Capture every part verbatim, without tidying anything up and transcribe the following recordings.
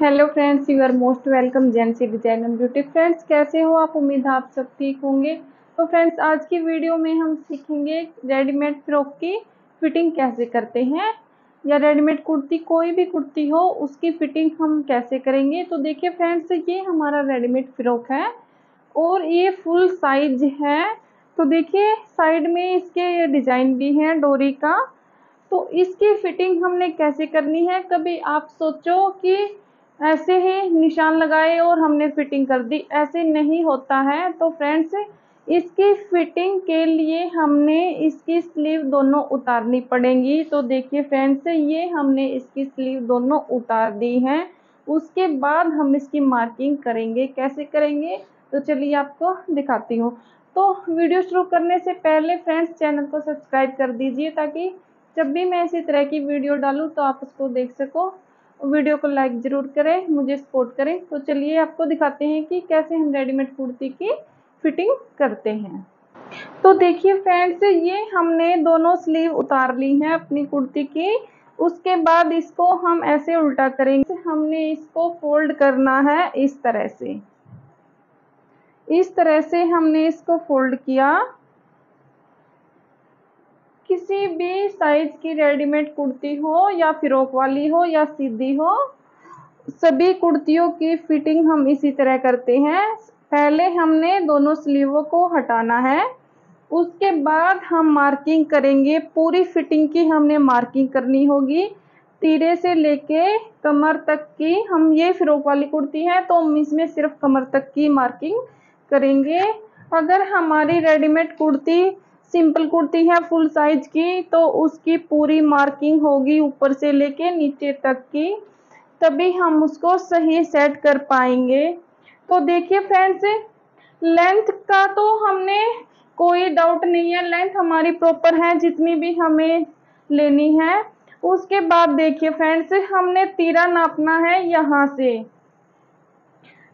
Hello friends, you are most welcome जेंसी design and beauty. Friends, कैसे हो आप? उम्मीद आप सब ठीक होंगे। तो फ्रेंड्स, आज की वीडियो में हम सीखेंगे रेडीमेड फ्रॉक की फिटिंग कैसे करते हैं, या रेडीमेड कुर्ती, कोई भी कुर्ती हो उसकी फिटिंग हम कैसे करेंगे। तो देखिए फ्रेंड्स, ये हमारा रेडीमेड फ्रॉक है और ये फुल साइज है। तो देखिए साइड में इसके डिजाइन भी है डोरी का। तो इसकी फिटिंग हमने कैसे करनी है, कभी आप सोचो कि ऐसे ही निशान लगाए और हमने फिटिंग कर दी, ऐसे नहीं होता है। तो फ्रेंड्स, इसकी फिटिंग के लिए हमने इसकी स्लीव दोनों उतारनी पड़ेंगी। तो देखिए फ्रेंड्स, ये हमने इसकी स्लीव दोनों उतार दी हैं। उसके बाद हम इसकी मार्किंग करेंगे, कैसे करेंगे तो चलिए आपको दिखाती हूँ। तो वीडियो शुरू करने से पहले फ्रेंड्स, चैनल को सब्सक्राइब कर दीजिए ताकि जब भी मैं इसी तरह की वीडियो डालूँ तो आप उसको देख सको। वीडियो को लाइक ज़रूर करें, मुझे सपोर्ट करें। तो चलिए आपको दिखाते हैं कि कैसे हम रेडीमेड कुर्ती की फिटिंग करते हैं। तो देखिए फ्रेंड्स, ये हमने दोनों स्लीव उतार ली हैं अपनी कुर्ती की। उसके बाद इसको हम ऐसे उल्टा करेंगे, हमने इसको फोल्ड करना है इस तरह से। इस तरह से हमने इसको फोल्ड किया। किसी भी साइज की रेडीमेड कुर्ती हो, या फ्रॉक वाली हो या सीधी हो, सभी कुर्तियों की फिटिंग हम इसी तरह करते हैं। पहले हमने दोनों स्लीवों को हटाना है, उसके बाद हम मार्किंग करेंगे। पूरी फिटिंग की हमने मार्किंग करनी होगी, तीरे से लेके कमर तक की। हम ये फ्रॉक वाली कुर्ती है तो हम इसमें सिर्फ कमर तक की मार्किंग करेंगे। अगर हमारी रेडीमेड कुर्ती सिंपल कुर्ती है फुल साइज की तो उसकी पूरी मार्किंग होगी ऊपर से लेके नीचे तक की, तभी हम उसको सही सेट कर पाएंगे। तो देखिए फ्रेंड्स, लेंथ का तो हमने कोई डाउट नहीं है, लेंथ हमारी प्रॉपर है जितनी भी हमें लेनी है। उसके बाद देखिए फ्रेंड्स, हमने तीरा नापना है यहाँ से।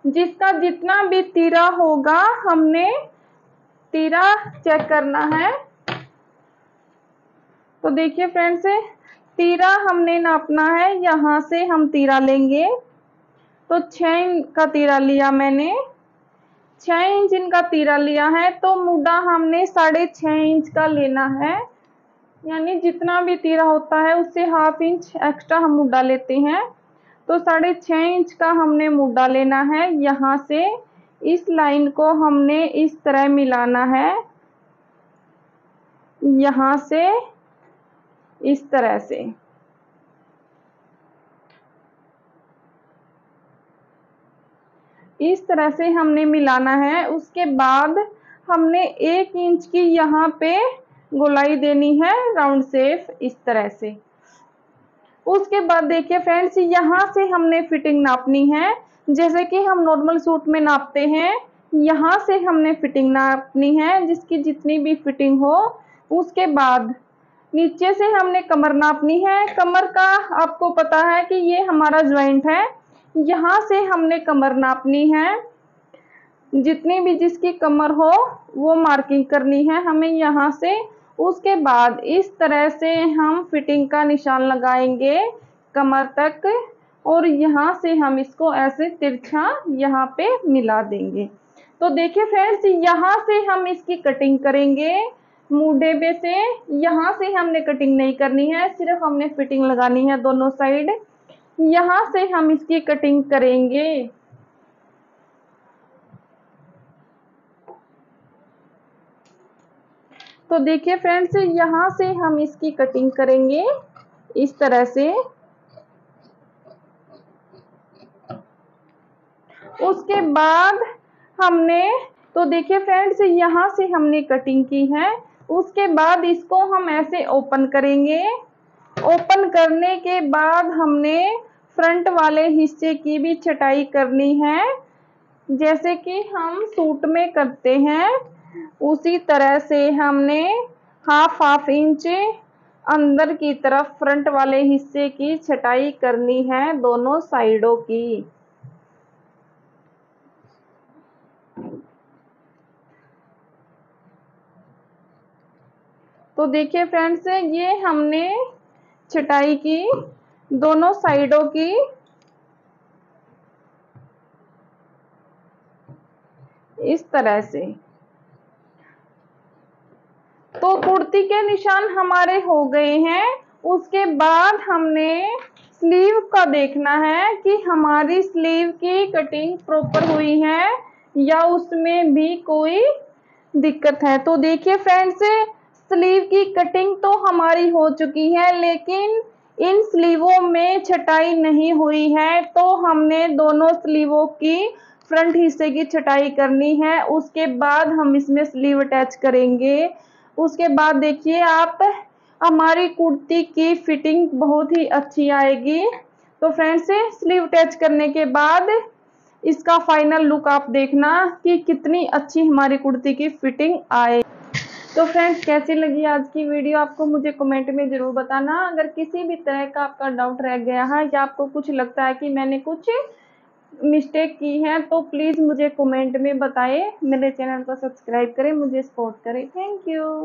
जिसका जितना भी तीरा होगा हमने तीरा चेक करना है। तो देखिए फ्रेंड्स, तीरा हमने नापना है, यहाँ से हम तीरा लेंगे। तो छः इंच का तीरा लिया मैंने, छः इंच इनका तीरा लिया है। तो मुड़ा हमने साढ़े छः इंच का लेना है, यानी जितना भी तीरा होता है उससे हाफ इंच एक्स्ट्रा हम मुड़ा लेते हैं। तो साढ़े छः इंच का हमने मुड़ा लेना है। यहाँ से इस लाइन को हमने इस तरह मिलाना है, यहाँ से इस तरह से। इस तरह से हमने मिलाना है। उसके बाद हमने एक इंच की यहाँ पे गोलाई देनी है, राउंड शेप, इस तरह से। उसके बाद देखिए फ्रेंड्स, यहाँ से हमने फिटिंग नापनी है, जैसे कि हम नॉर्मल सूट में नापते हैं। यहाँ से हमने फिटिंग नापनी है, जिसकी जितनी भी फिटिंग हो। उसके बाद नीचे से हमने कमर नापनी है। कमर का आपको पता है कि ये हमारा ज्वाइंट है, यहाँ से हमने कमर नापनी है। जितनी भी जिसकी कमर हो वो मार्किंग करनी है हमें यहाँ से। उसके बाद इस तरह से हम फिटिंग का निशान लगाएंगे कमर तक, और यहाँ से हम इसको ऐसे तिरछा यहाँ पे मिला देंगे। तो देखिए फ्रेंड्स, यहाँ से हम इसकी कटिंग करेंगे मुड़ेबे से। यहाँ से हमने कटिंग नहीं करनी है, सिर्फ हमने फिटिंग लगानी है दोनों साइड। यहाँ से हम इसकी कटिंग करेंगे। तो देखिए फ्रेंड्स, यहाँ से हम इसकी कटिंग करेंगे इस तरह से। उसके बाद हमने, तो देखिए फ्रेंड्स, यहाँ से हमने कटिंग की है। उसके बाद इसको हम ऐसे ओपन करेंगे। ओपन करने के बाद हमने फ्रंट वाले हिस्से की भी छटाई करनी है, जैसे कि हम सूट में करते हैं उसी तरह से। हमने हाफ हाफ इंच अंदर की तरफ फ्रंट वाले हिस्से की छटाई करनी है दोनों साइडों की। तो देखिए फ्रेंड्स, ये हमने छटाई की दोनों साइडों की। इस तरह से। तो कुर्ती के निशान हमारे हो गए हैं। उसके बाद हमने स्लीव का देखना है कि हमारी स्लीव की कटिंग प्रॉपर हुई है या उसमें भी कोई दिक्कत है। तो देखिए फ्रेंड्स, स्लीव की कटिंग तो हमारी हो चुकी है, लेकिन इन स्लीवों में छटाई नहीं हुई है। तो हमने दोनों स्लीवों की फ्रंट हिस्से की छटाई करनी है, उसके बाद हम इसमें स्लीव अटैच करेंगे। उसके बाद देखिए आप, हमारी कुर्ती की फिटिंग बहुत ही अच्छी आएगी। तो फ्रेंड्स, स्लीव अटैच करने के बाद इसका फाइनल लुक आप देखना कि कितनी अच्छी हमारी कुर्ती की फिटिंग आए। तो फ्रेंड्स, कैसी लगी आज की वीडियो आपको मुझे कमेंट में ज़रूर बताना। अगर किसी भी तरह का आपका डाउट रह गया है या आपको कुछ लगता है कि मैंने कुछ मिस्टेक की है तो प्लीज़ मुझे कमेंट में बताएं। मेरे चैनल को सब्सक्राइब करें, मुझे सपोर्ट करें। Thank you.